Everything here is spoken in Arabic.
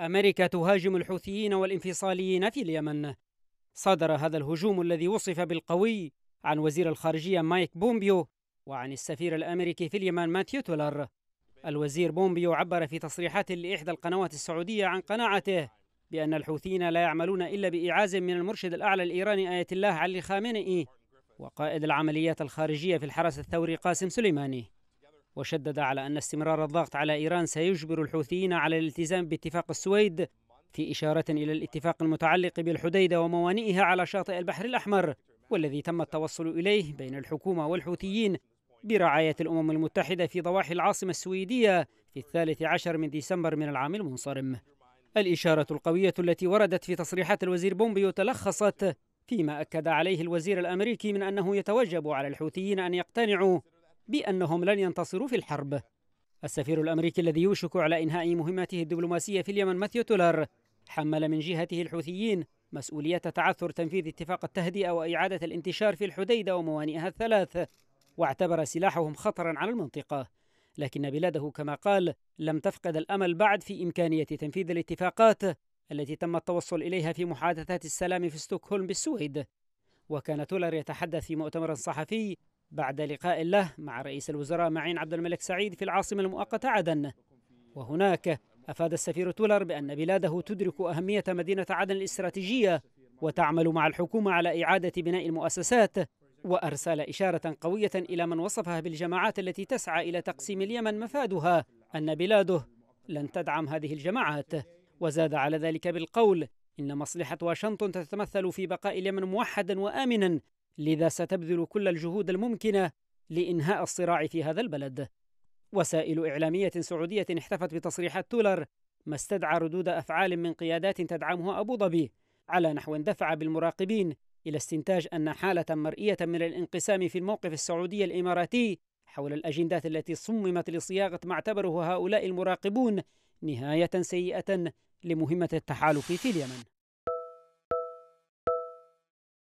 أمريكا تهاجم الحوثيين والانفصاليين في اليمن. صدر هذا الهجوم الذي وصف بالقوي عن وزير الخارجية مايك بومبيو وعن السفير الأمريكي في اليمن ماثيو تولر. الوزير بومبيو عبر في تصريحات لإحدى القنوات السعودية عن قناعته بأن الحوثيين لا يعملون إلا بإعاز من المرشد الأعلى الإيراني آية الله علي خامنئي وقائد العمليات الخارجية في الحرس الثوري قاسم سليماني. وشدد على أن استمرار الضغط على إيران سيجبر الحوثيين على الالتزام باتفاق السويد، في إشارة إلى الاتفاق المتعلق بالحديدة وموانئها على شاطئ البحر الأحمر، والذي تم التوصل إليه بين الحكومة والحوثيين برعاية الأمم المتحدة في ضواحي العاصمة السويدية في 13 ديسمبر من العام المنصرم. الإشارة القوية التي وردت في تصريحات الوزير بومبيو تلخصت فيما أكد عليه الوزير الأمريكي من أنه يتوجب على الحوثيين أن يقتنعوا بأنهم لن ينتصروا في الحرب. السفير الأمريكي الذي يوشك على إنهاء مهمته الدبلوماسية في اليمن ماثيو تولر حمل من جهته الحوثيين مسؤولية تعثر تنفيذ اتفاق التهدئة وإعادة الانتشار في الحديدة وموانئها الثلاث، واعتبر سلاحهم خطراً على المنطقة، لكن بلاده كما قال لم تفقد الأمل بعد في إمكانية تنفيذ الاتفاقات التي تم التوصل إليها في محادثات السلام في ستوكهولم بالسويد. وكان تولر يتحدث في مؤتمر صحفي بعد لقاء له مع رئيس الوزراء معين عبد الملك سعيد في العاصمة المؤقتة عدن، وهناك أفاد السفير تولر بأن بلاده تدرك أهمية مدينة عدن الاستراتيجية وتعمل مع الحكومة على إعادة بناء المؤسسات، وأرسل إشارة قوية إلى من وصفها بالجماعات التي تسعى إلى تقسيم اليمن مفادها أن بلاده لن تدعم هذه الجماعات، وزاد على ذلك بالقول إن مصلحة واشنطن تتمثل في بقاء اليمن موحدا وآمنا، لذا ستبذل كل الجهود الممكنة لإنهاء الصراع في هذا البلد. وسائل إعلامية سعودية احتفت بتصريحات تولر ما استدعى ردود أفعال من قيادات تدعمها أبوظبي، على نحو دفع بالمراقبين إلى استنتاج أن حالة مرئية من الانقسام في الموقف السعودي الإماراتي حول الأجندات التي صممت لصياغة ما اعتبره هؤلاء المراقبون نهاية سيئة لمهمة التحالف في اليمن.